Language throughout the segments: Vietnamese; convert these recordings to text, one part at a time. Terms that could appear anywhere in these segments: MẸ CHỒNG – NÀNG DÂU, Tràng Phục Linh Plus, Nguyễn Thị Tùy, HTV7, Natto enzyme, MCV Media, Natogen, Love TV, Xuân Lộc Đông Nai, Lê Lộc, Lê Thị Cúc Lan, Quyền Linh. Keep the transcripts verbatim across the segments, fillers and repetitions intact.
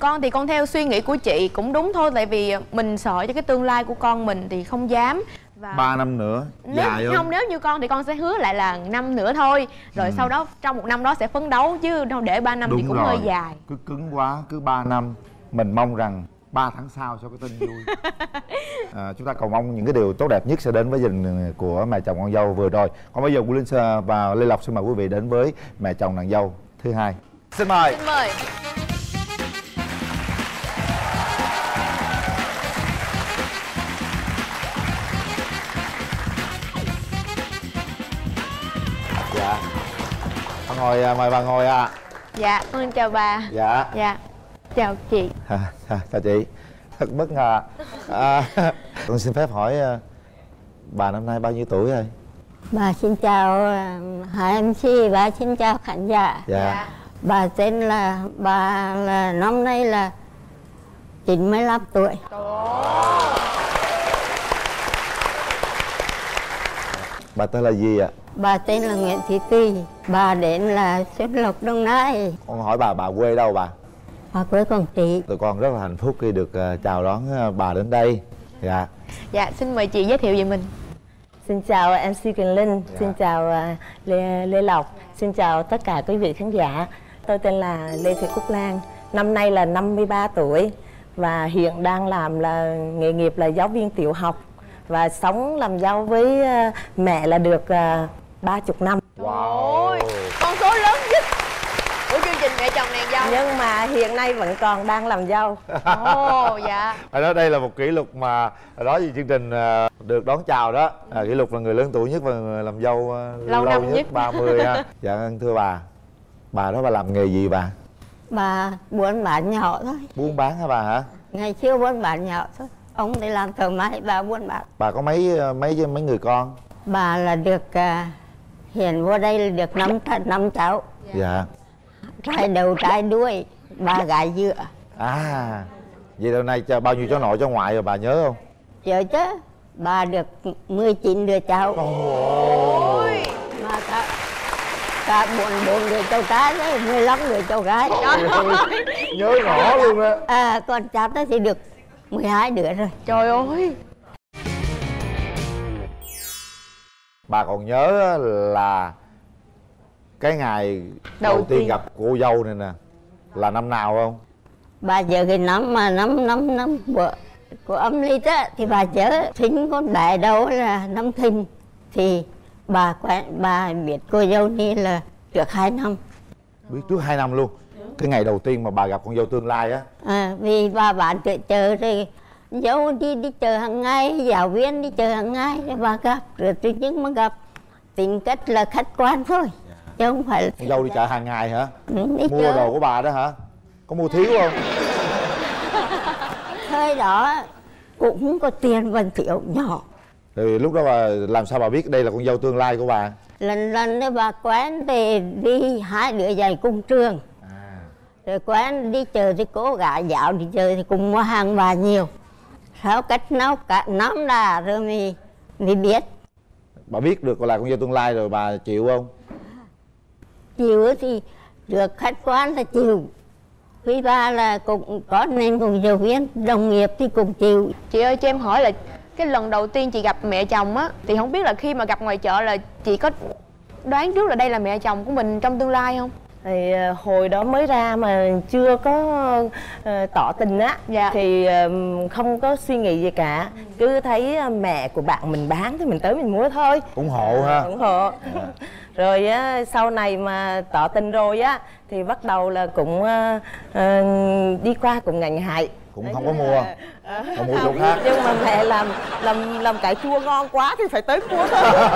Con thì con theo suy nghĩ của chị cũng đúng thôi, tại vì mình sợ cho cái tương lai của con mình thì không dám. Và ba năm nữa dài không? Không, nếu như con thì con sẽ hứa lại là năm nữa thôi. Rồi ừ. sau đó trong một năm đó sẽ phấn đấu, chứ đâu để ba năm đúng thì cũng rồi. Hơi dài. Cứ cứng quá, cứ ba năm. Mình mong rằng ba tháng sau cho cái tin vui. À, chúng ta cầu mong những cái điều tốt đẹp nhất sẽ đến với gia đình của mẹ chồng con dâu vừa rồi. Còn bây giờ Quyền Linh và Lê Lộc xin mời quý vị đến với mẹ chồng nàng dâu thứ hai. Xin mời. Xin mời. Dạ. Bà ngồi, mời bà ngồi ạ. À. Dạ, con chào bà. Dạ. Dạ. Chào chị. À, à, chào chị. Thật bất ngờ. À, con xin phép hỏi bà năm nay bao nhiêu tuổi rồi? Bà xin chào hai anh chị, bà xin chào khán giả. Dạ. Bà tên là bà là năm nay là chín mươi lăm tuổi. Oh. Bà tên là gì ạ? Bà tên là Nguyễn Thị Tùy. Bà đến là Xuân Lộc Đông Nai. Con hỏi bà, bà quê đâu bà? Bà quê Quảng Trị. Tụi con rất là hạnh phúc khi được chào đón bà đến đây. Dạ. Dạ, xin mời chị giới thiệu về mình. Xin chào em xê Quyền Linh, dạ. Xin chào Lê, Lê Lộc, xin chào tất cả quý vị khán giả. Tôi tên là Lê Thị Cúc Lan, năm nay là năm mươi ba tuổi. Và hiện đang làm là nghề nghiệp là giáo viên tiểu học. Và sống làm dâu với mẹ là được ba mươi năm. Wow, con số lớn nhất của chương trình Mẹ Chồng Nàng Dâu. Nhưng mà hiện nay vẫn còn đang làm dâu. Ồ, oh, dạ. Phải nói đây là một kỷ lục mà nói gì chương trình được đón chào đó. À, kỷ lục là người lớn tuổi nhất và người làm dâu lâu, lâu nhất, nhất. ba mươi ha. Dạ, thưa bà, bà đó bà làm nghề gì bà? Bà buôn bán nhỏ thôi. Buôn bán hả bà hả? Ngày xưa buôn bán nhỏ thôi. Ông thì làm thợ máy, bà buôn bán. Bà có mấy mấy mấy người con? Bà là được uh, hiện vô đây là được năm năm cháu. Dạ. Trai đầu trai đuôi, ba gái dựa. À, vậy lâu nay bao nhiêu cháu nội cháu ngoại rồi bà nhớ không? Nhớ chứ, bà được mười chín đứa cháu. Ôi. Mà cả cả bốn bốn đứa cháu trai đấy, mười lăm đứa cháu gái. Trời ơi. Nhớ rõ luôn á. À, con cháu đó thì được mười hai đứa rồi. Trời ơi. Bà còn nhớ là cái ngày đầu, đầu tiên, tiên gặp cô dâu này nè là năm nào không? Bà nhớ cái năm mà năm năm năm của, của âm lịch á thì bà nhớ thính con đại đâu là năm thìn thì bà quen, bà biết cô dâu đi là được hai năm. Biết trước hai năm luôn. Cái ngày đầu tiên mà bà gặp con dâu tương lai á. À, vì bà bạn chợ chờ rồi dâu đi đi chờ hàng ngày, giáo viên đi chờ hàng ngày, bà gặp rồi tự nhiên mới gặp, tính cách là khách quan thôi. Yeah. Chứ không phải là con dâu đi chợ hàng ngày hả? Ừ, đi mua chờ. Đồ của bà đó hả? Có mua thiếu không? Thời đó cũng có tiền vẫn thiếu nhỏ. Thì lúc đó bà làm sao bà biết đây là con dâu tương lai của bà? Lần lần đó bà quen thì đi hai đứa giày cùng trường. Rồi quán đi chờ thì cô gái dạo đi chơi thì cùng mua hàng bà nhiều. Sao cách nấu cả nắm là rồi mình, mình biết. Bà biết được là con dâu tương lai rồi bà chịu không? Chịu thì được khách quán là chịu. Quý ba là cũng có nên cùng giáo viên, đồng nghiệp thì cùng chịu. Chị ơi cho em hỏi là cái lần đầu tiên chị gặp mẹ chồng á, thì không biết là khi mà gặp ngoài chợ là chị có đoán trước là đây là mẹ chồng của mình trong tương lai không? Thì hồi đó mới ra mà chưa có uh, tỏ tình á. Dạ. Thì um, không có suy nghĩ gì cả. Cứ thấy mẹ của bạn mình bán thì mình tới mình mua thôi. Ủng hộ ha. Ủng hộ. Dạ. Rồi uh, sau này mà tỏ tình rồi á thì bắt đầu là cũng uh, uh, đi qua cùng ngành hại. Cũng đấy, không có mua à, à, không mua chỗ khác. Nhưng mà mẹ làm làm làm cải chua ngon quá thì phải tới mua thôi.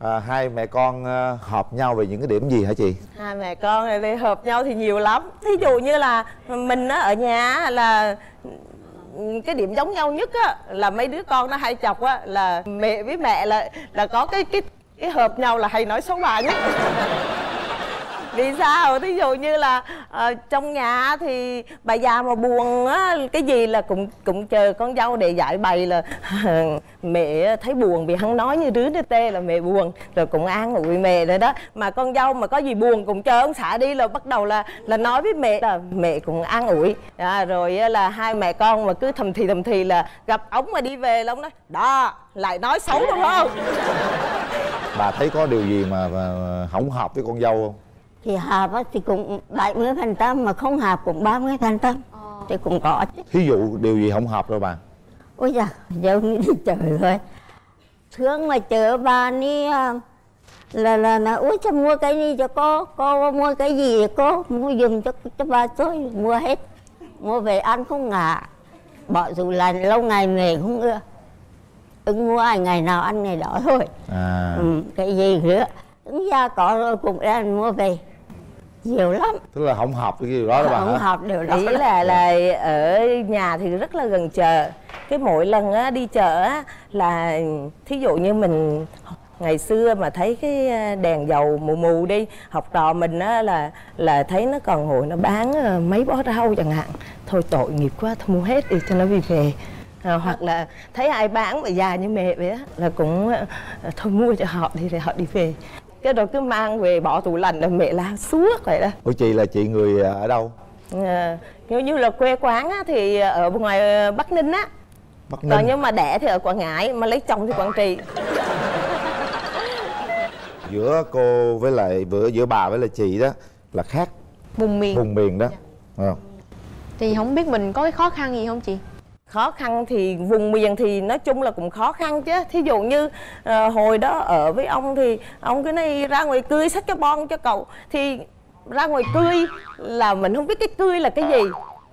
À, hai mẹ con uh, hợp nhau về những cái điểm gì hả chị? Hai mẹ con thì hợp nhau thì nhiều lắm. Thí dụ như là mình á, ở nhà là cái điểm giống nhau nhất á, là mấy đứa con nó hay chọc á, là mẹ với mẹ là là có cái cái, cái hợp nhau là hay nói xấu bà nhất. Vì sao? Thí dụ như là uh, trong nhà thì bà già mà buồn á, cái gì là cũng cũng chờ con dâu để giải bày là mẹ thấy buồn vì hắn nói như đứa đứa tê là mẹ buồn, rồi cũng an ủi mẹ rồi đó. Mà con dâu mà có gì buồn cũng chờ ông xã đi là bắt đầu là là nói với mẹ, là mẹ cũng an ủi. À, rồi là hai mẹ con mà cứ thầm thì thầm thì là gặp ổng mà đi về là ổng nói đó, lại nói xấu đúng không? Bà thấy có điều gì mà, mà không hợp với con dâu không? Thì hợp á thì cũng bảy mươi phần trăm, mà không hợp cũng ba mươi phần trăm. Thì cũng có chứ. Thí dụ điều gì không hợp rồi bà? Ôi dạ, dâu nghĩ đi trời ơi, thương mà chở bà đi là là là ui cho mua cái gì cho cô, cô mua cái gì cô, mua giùm cho cho bà tôi, mua hết. Mua về ăn không ngả, bỏ dù là lâu ngày về không ưa. Ứng mua ai ngày nào ăn ngày đó thôi. À. Ừ, cái gì nữa ứng ra có rồi cũng ra mua về nhiều lắm. Tức là không hợp cái gì đó, đó bà. Không hợp điều đó. Ý là là ở nhà thì rất là gần chợ. Cái mỗi lần á, đi chợ á, là thí dụ như mình ngày xưa mà thấy cái đèn dầu mù mù đi, học trò mình á, là là thấy nó còn ngồi nó bán mấy bó rau chẳng hạn, thôi tội nghiệp quá, thôi mua hết đi cho nó đi về. À, hoặc là thấy ai bán mà già như mẹ vậy á là cũng thôi mua cho họ đi, rồi họ đi về, cái rồi cứ mang về bỏ tủ lạnh là mẹ la suốt vậy đó. Ủa chị là chị người ở đâu? À, nếu như là quê quán á, thì ở ngoài Bắc Ninh á. Bắc Ninh. Còn nhưng mà đẻ thì ở Quảng Ngãi, mà lấy chồng thì Quảng Trị. Giữa cô với lại vừa giữa bà với lại chị đó là khác vùng miền. Vùng miền đó. Dạ. À. Thì không biết mình có cái khó khăn gì không chị? Khó khăn thì vùng miền thì nói chung là cũng khó khăn chứ. Thí dụ như à, hồi đó ở với ông thì ông cứ này ra ngoài cười xách cái bon cho cậu. Thì ra ngoài cười là mình không biết cái cười là cái gì.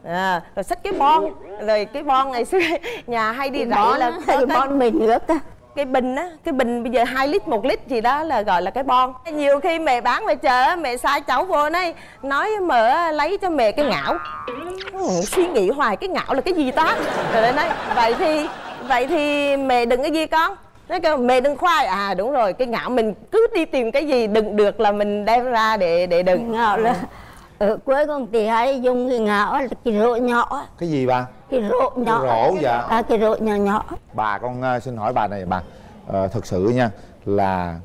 À, rồi xách cái bon. Rồi cái bon ngày xưa nhà hay đi rẫy là cái bon mì nước á. Cái bình á, cái bình bây giờ hai lít, một lít gì đó là gọi là cái bon. Nhiều khi mẹ bán về chợ, mẹ sai cháu vô đây nói mở lấy cho mẹ cái ngảo. Ừ, suy nghĩ hoài cái ngảo là cái gì ta? Rồi đấy, vậy thì vậy thì mẹ đừng cái gì con. Nó kêu mẹ đừng khoai. À đúng rồi, cái ngảo mình cứ đi tìm cái gì đừng được là mình đem ra để để đừng. Ngảo là ở cuối con thì hay dùng cái ngảo là cái rổ nhỏ. Cái gì bà? Cái rổ nhỏ. Cái rổ dạ. À, cái rổ nhỏ nhỏ. Bà con uh, xin hỏi bà này bà, uh, thật sự nha là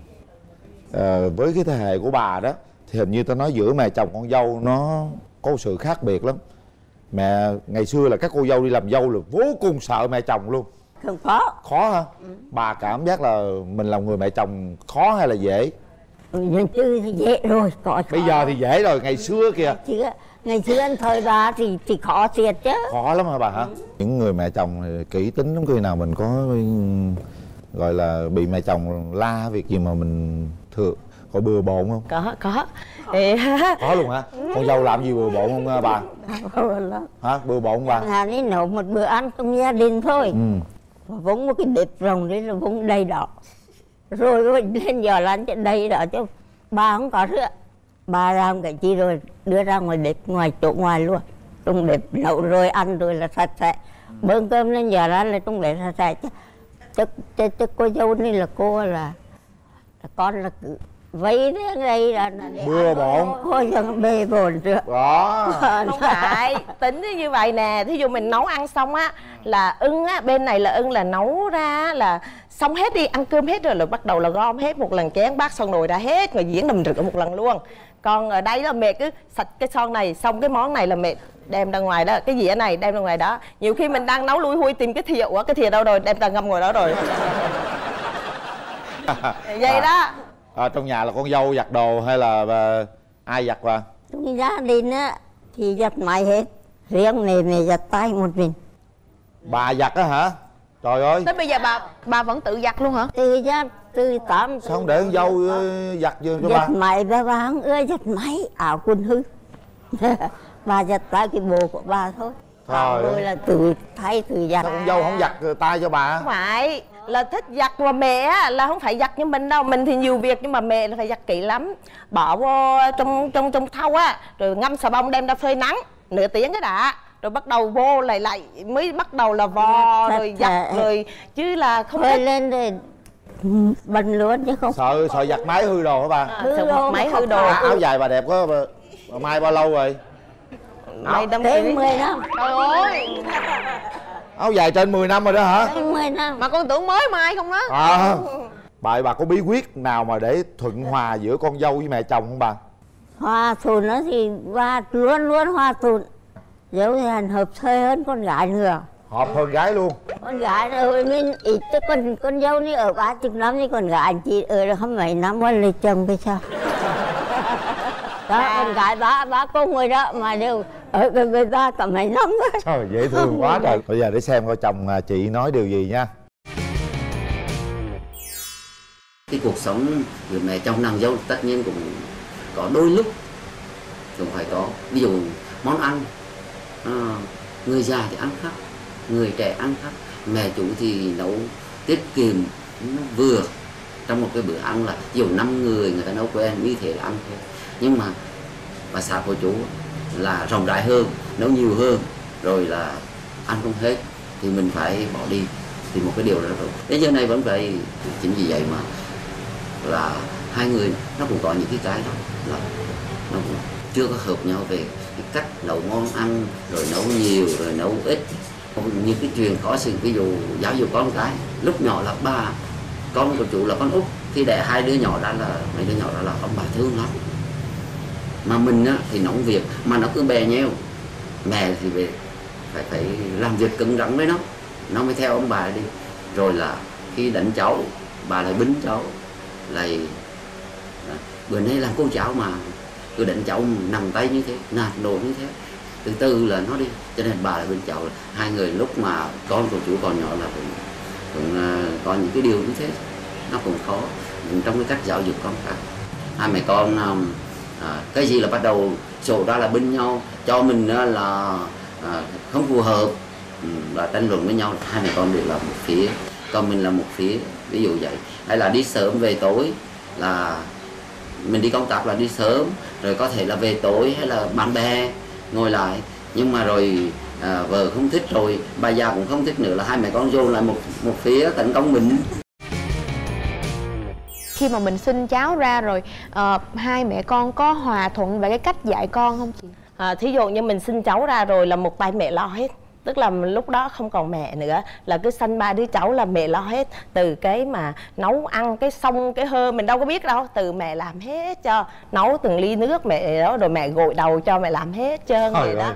uh, với cái thế hệ của bà đó thì hình như tao nói giữa mẹ chồng con dâu nó có sự khác biệt lắm. Mẹ ngày xưa là các cô dâu đi làm dâu là vô cùng sợ mẹ chồng luôn. Không khó. Khó hả? Ừ. Bà cảm giác là mình làm người mẹ chồng khó hay là dễ? Ngày xưa thì dễ rồi, có bây khó. Giờ thì dễ rồi, ngày xưa kìa. Ngày xưa, ngày xưa anh thời bà thì, thì khó thiệt chứ. Khó lắm hả bà hả? Ừ. Những người mẹ chồng kỹ tính lắm, khi nào mình có gọi là bị mẹ chồng la việc gì mà mình thường có bừa bộn không? Có, có. Ê... Có luôn hả? Con dâu làm gì bừa bộn không bà? Hả? Bừa bộn không bà? Là nó nấu một bữa ăn trong gia đình thôi. Ừ. Vốn một cái bếp rồng đấy là vốn đầy đỏ. Rồi lên giờ là anh đây đó chứ bà không có nữa. Bà làm cái chi rồi đưa ra ngoài bếp, ngoài chỗ ngoài luôn. Trong bếp lẩu rồi ăn rồi là sạch sẽ. Bơm cơm lên giờ ra là trong bếp sạch sẽ chứ. Chứ, chứ, chứ cô dâu này là cô là, là con là cứ vấy đến đây là bừa bộn. Ôi giời, bê bồn chưa? Đó. Không phải, tính như vậy nè. Thí dụ mình nấu ăn xong á là ưng á, bên này là ưng là nấu ra là xong hết đi, ăn cơm hết rồi là bắt đầu là gom hết một lần, chén bát son nồi ra hết, rồi diễn đầm rực một lần luôn. Còn ở đây là mẹ cứ sạch cái son này, xong cái món này là mẹ đem ra ngoài đó, cái dĩa này đem ra ngoài đó. Nhiều khi mình đang nấu lui hui tìm cái thìa, ủa cái thìa đâu rồi, đem ra ngâm ngồi đó rồi. Vậy đó. À, trong nhà là con dâu giặt đồ hay là bà, ai giặt bà? Trong gia đình á thì giặt mày hết, riêng này này giặt tay một mình. Bà giặt á hả? Trời ơi. Tới bây giờ bà bà vẫn tự giặt luôn hả? Tự giặt, tự tắm. Sao không để con dâu giặt vô cho bà? Giặt mày bà bà không ưa giặt máy, ảo quần hư. Bà giặt tay cái bộ của bà thôi. Trời ơi là tự thay tự giặt. Sao con dâu không giặt tay cho bà? Không phải. Là thích giặt, mà mẹ là không phải giặt như mình đâu. Mình thì nhiều việc nhưng mà mẹ là phải giặt kỹ lắm. Bỏ vô trong trong trong thau á, rồi ngâm xà bông đem ra phơi nắng nửa tiếng cái đã, rồi bắt đầu vô lại lại mới bắt đầu là vò, rồi giặt rồi, chứ là không phơi thích. Lên rồi bình luôn chứ không sợ sợ giặt máy hư đồ hả bà? À, hư đồ, máy hư đồ. À, áo dài bà đẹp quá, bà, bà mai bao lâu rồi? Mai trên mười năm. Trời ơi, áo dài trên mười năm rồi đó hả? Trên mười năm mà con tưởng mới mai không đó. À, bà bà có bí quyết nào mà để thuận hòa giữa con dâu với mẹ chồng không bà? Hòa thuận nó thì ba luôn luôn hòa thuận, dẫu thành hợp thê hơn con gái nữa. Hợp hơn gái luôn. Con gái rồi mình ít chứ con con dâu đi ở ba chục năm với con gái chị ở là không mấy năm qua lấy chồng cái sao? Đó à, con gái ba ba cô người đó mà đều ở bên bên ba tầm mấy năm đó. Trời dễ thương quá trời. Bây giờ để xem coi chồng chị nói điều gì nha. Cái cuộc sống người mẹ chồng nàng dâu tất nhiên cũng có đôi lúc cũng phải có, ví dụ món ăn à, người già thì ăn khác, người trẻ ăn khác. Mẹ chủ thì nấu tiết kiệm nó vừa, trong một cái bữa ăn là ví dụ năm người người ta nấu quen như thế là ăn thế. Nhưng mà bà xã của chú là rộng rãi hơn, nấu nhiều hơn, rồi là ăn không hết thì mình phải bỏ đi, thì một cái điều đó rồi. Đến giờ này vẫn vậy, chính vì vậy mà là hai người nó cũng có những cái cái đó là nó cũng chưa có hợp nhau về cái cách nấu món ăn, rồi nấu nhiều rồi nấu ít. Những cái chuyện có sự ví dụ giáo dục con cái lúc nhỏ là bà, con của chủ là con út, khi đẻ hai đứa nhỏ ra là mấy đứa nhỏ đó là ông bà thương lắm. Mà mình á, thì nóng việc mà nó cứ bè nheo, mẹ thì về phải phải làm việc cứng rắn với nó, nó mới theo ông bà đi. Rồi là khi đánh cháu bà lại bính cháu, lại bữa nay làm cô cháu mà cứ đánh cháu nằm tay như thế, nạt đồ như thế, từ từ là nó đi. Cho nên bà lại bên cháu, hai người lúc mà con của chú còn nhỏ là cũng, cũng uh, có những cái điều như thế, nó cũng khó trong cái cách giáo dục con cả. Hai mẹ con um, à, cái gì là bắt đầu sổ ra là bên nhau, cho mình uh, là uh, không phù hợp, um, là tranh luận với nhau. Hai mẹ con đều là một phía, còn mình là một phía, ví dụ vậy. Hay là đi sớm về tối, là mình đi công tác là đi sớm, rồi có thể là về tối, hay là bạn bè ngồi lại. Nhưng mà rồi à, vợ không thích, rồi bà già cũng không thích nữa, là hai mẹ con vô lại một một phía tấn công mình. Khi mà mình sinh cháu ra rồi, à, hai mẹ con có hòa thuận về cái cách dạy con không chị? À, thí dụ như mình sinh cháu ra rồi là một tay mẹ lo hết, tức là lúc đó không còn mẹ nữa, là cứ sanh ba đứa cháu là mẹ lo hết, từ cái mà nấu ăn cái xong cái hơ mình đâu có biết đâu, từ mẹ làm hết cho, nấu từng ly nước mẹ đó, rồi mẹ gội đầu cho, mẹ làm hết trơn rồi đó,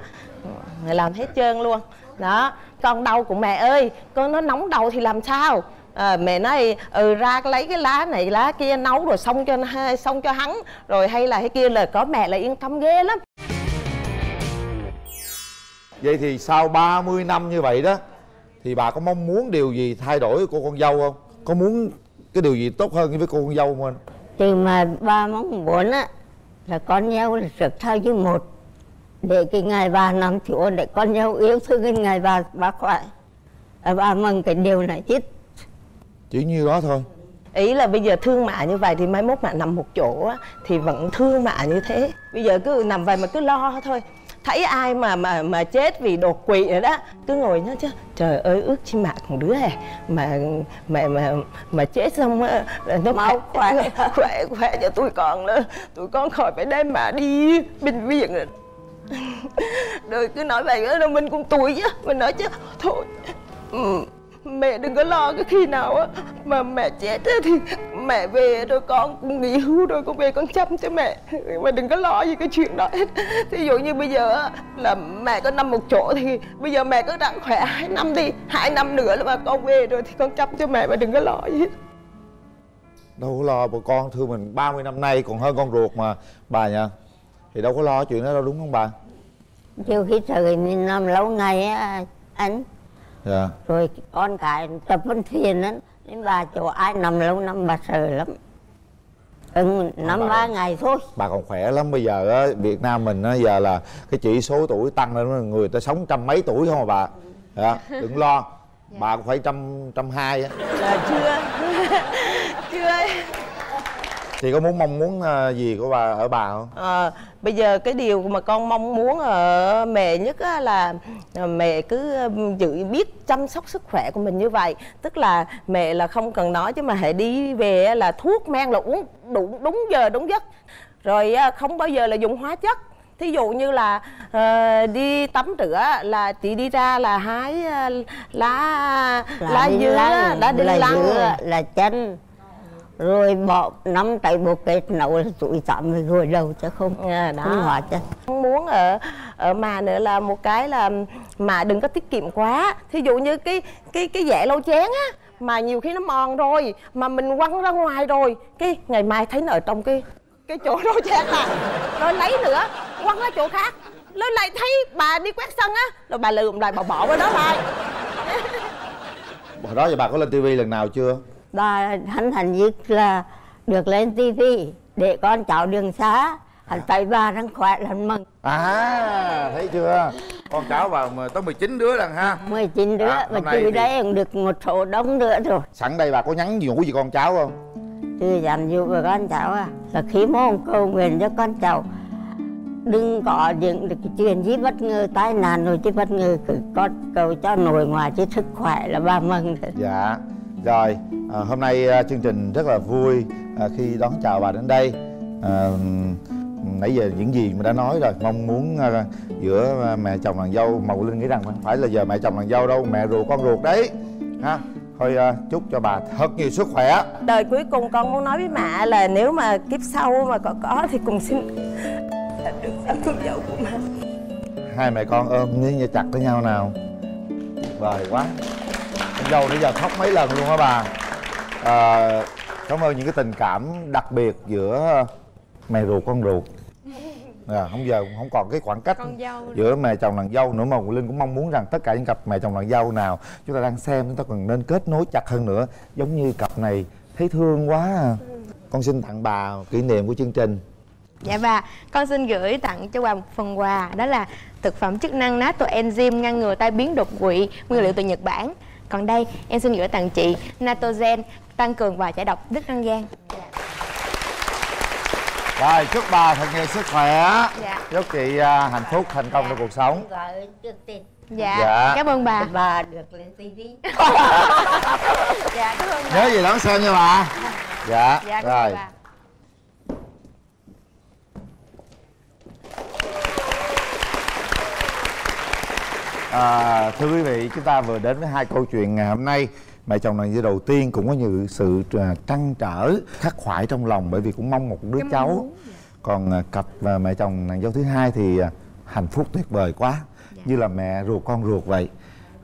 mẹ làm hết trơn luôn đó. Con đau của mẹ ơi, con nó nóng đầu thì làm sao? À, mẹ nói ừ ra lấy cái lá này lá kia nấu rồi xong cho xong cho hắn, rồi hay là cái kia, là có mẹ là yên tâm ghê lắm. Vậy thì sau ba mươi năm như vậy đó, thì bà có mong muốn điều gì thay đổi của con dâu không? Có muốn cái điều gì tốt hơn với cô con dâu không anh? Thì mà ba mong muốn á, là con dâu là trực thao với một, để cái ngày bà nằm chỗ, để con dâu yêu thương cái ngày bà bà khỏe. Bà mong cái điều này ít. Chỉ như đó thôi. Ý là bây giờ thương mẹ như vậy thì mai mốt mẹ nằm một chỗ á, thì vẫn thương mẹ như thế. Bây giờ cứ nằm vậy mà cứ lo thôi, thấy ai mà mà mà chết vì đột quỵ nữa đó, cứ ngồi nhớ chứ trời ơi ước chi mẹ còn đứa này mà mà mà mà chết xong á nó máu khỏe khỏe khỏe cho tụi con nữa, tụi con khỏi phải đem mẹ đi bệnh viện rồi. Rồi cứ nói vậy đó, mình cũng tuổi chứ, mình nói chứ thôi mẹ đừng có lo, cái khi nào á mà mẹ chết thì mẹ về rồi con cũng nghỉ hưu rồi con về con chăm cho mẹ, mà đừng có lo gì cái chuyện đó hết. Thí dụ như bây giờ á, là mẹ có nằm một chỗ thì bây giờ mẹ cứ đang khỏe hai năm đi, hai năm nữa là mà con về rồi thì con chăm cho mẹ, mà đừng có lo gì hết. Đâu có lo bà con, thương mình ba mươi năm nay còn hơn con ruột mà bà nha, thì đâu có lo chuyện đó đâu, đúng không bà? Nhiều khi trời nằm lâu ngày á anh. Dạ. Rồi con cái tập vấn thiền á, đến bà chỗ ai nằm lâu năm bà sợ lắm. Ừ, năm ba ngày thôi. Bà còn khỏe lắm. Bây giờ á, Việt Nam mình á, giờ là cái chỉ số tuổi tăng lên, người ta sống trăm mấy tuổi không à bà. Dạ, đừng lo. Dạ. Bà cũng phải trăm trăm hai á. Là chưa. Chưa. Chị có muốn mong muốn gì của bà ở bà không? À, bây giờ cái điều mà con mong muốn ở mẹ nhất là mẹ cứ giữ biết chăm sóc sức khỏe của mình như vậy. Tức là mẹ là không cần nói chứ mà hãy đi về là thuốc men là uống đúng, đúng giờ đúng giấc. Rồi không bao giờ là dùng hóa chất. Thí dụ như là uh, đi tắm rửa là chị đi ra là hái uh, lá là lá dứa, lá đinh lăng, là chanh, rồi bột nắm tay bột kết nấu sủi tạm rồi đầu chứ không à, đó. Không hóa chất. Muốn ở ở mà nữa là một cái là mà đừng có tiết kiệm quá. Thí dụ như cái cái cái dẻ lau chén á mà nhiều khi nó mòn rồi mà mình quăng ra ngoài rồi cái ngày mai thấy nó ở trong cái cái chỗ lau chén à, rồi lấy nữa quăng ở chỗ khác, nó lại thấy bà đi quét sân á rồi bà lượm lại bà bỏ cái đó lại. Hồi đó giờ bà có lên tivi lần nào chưa? Bà hắn thành nhất là được lên tivi để con cháu đường xá hắn thấy bà đang khỏe là mừng. À thấy chưa, con cháu bà tới mười chín đứa lần ha. Mười chín đứa à, mà chị thì... đấy cũng được một số đông nữa rồi. Sẵn đây bà có nhắn nhủ gì con cháu không? Chưa dành dụ với con cháu à, là khi mong cầu nguyện cho con cháu đừng có những chuyện gì bất ngờ, tai nạn rồi chứ bất ngờ, cứ có cầu cho nội ngoại chứ sức khỏe là ba mừng. Dạ rồi, à, hôm nay à, chương trình rất là vui à, khi đón chào bà đến đây. à, Nãy giờ những gì mình đã nói rồi, mong muốn à, giữa mẹ chồng nàng dâu mà Linh nghĩ rằng không phải là giờ mẹ chồng nàng dâu đâu, mẹ ruột con ruột đấy ha. Thôi à, chúc cho bà thật nhiều sức khỏe. Đời cuối cùng con muốn nói với mẹ là nếu mà kiếp sau mà có có thì cùng xin được làm con dâu của mẹ. Hai mẹ con ôm như chặt với nhau nào. Vời quá. Con dâu nãy giờ khóc mấy lần luôn hả bà? à, Cảm ơn những cái tình cảm đặc biệt giữa mẹ ruột con ruột. À, không giờ không còn cái khoảng cách giữa mẹ chồng nàng dâu nữa, mà Quyền Linh cũng mong muốn rằng tất cả những cặp mẹ chồng nàng dâu nào chúng ta đang xem, chúng ta còn nên kết nối chặt hơn nữa, giống như cặp này thấy thương quá à. Ừ. Con xin tặng bà kỷ niệm của chương trình. Dạ bà, con xin gửi tặng cho bà một phần quà, đó là thực phẩm chức năng Natto enzyme ngăn ngừa tai biến đột quỵ, nguyên liệu từ Nhật Bản. Còn đây em xin gửi tặng chị Natogen tăng cường và giải độc đứt răng gan. Dạ. Rồi, chúc bà thật nhiều sức khỏe. Dạ. Chúc chị uh, hạnh phúc, thành công dạ. trong cuộc sống. Dạ. Dạ. Cảm ơn bà. Bà được lên tivi. Dạ, cảm ơn bà. Nhớ gì đón xem nha bà. Dạ. Dạ, rồi. Bà. À, thưa quý vị, chúng ta vừa đến với hai câu chuyện ngày hôm nay. Mẹ chồng nàng dâu đầu tiên cũng có nhiều sự trăn trở, khắc khoải trong lòng bởi vì cũng mong một đứa cháu. Còn cặp mẹ chồng nàng dâu thứ hai thì hạnh phúc tuyệt vời quá, như là mẹ ruột con ruột vậy.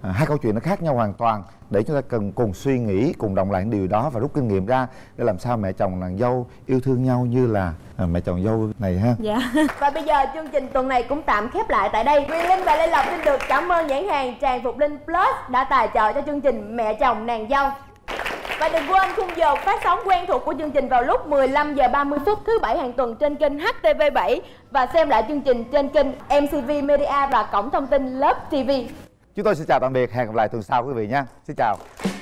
à, Hai câu chuyện nó khác nhau hoàn toàn, để chúng ta cần cùng suy nghĩ, cùng đồng lại điều đó và rút kinh nghiệm ra để làm sao mẹ chồng nàng dâu yêu thương nhau như là à, mẹ chồng dâu này ha. Dạ. Và bây giờ chương trình tuần này cũng tạm khép lại tại đây. Quyền Linh và Lê Lộc xin được cảm ơn nhãn hàng Tràng Phục Linh Plus đã tài trợ cho chương trình Mẹ Chồng Nàng Dâu. Và đừng quên khung giờ phát sóng quen thuộc của chương trình vào lúc mười lăm giờ ba mươi phút thứ bảy hàng tuần trên kênh H T V bảy, và xem lại chương trình trên kênh M C V Media và cổng thông tin Love T V. Chúng tôi xin chào tạm biệt, hẹn gặp lại tuần sau quý vị nha. Xin chào.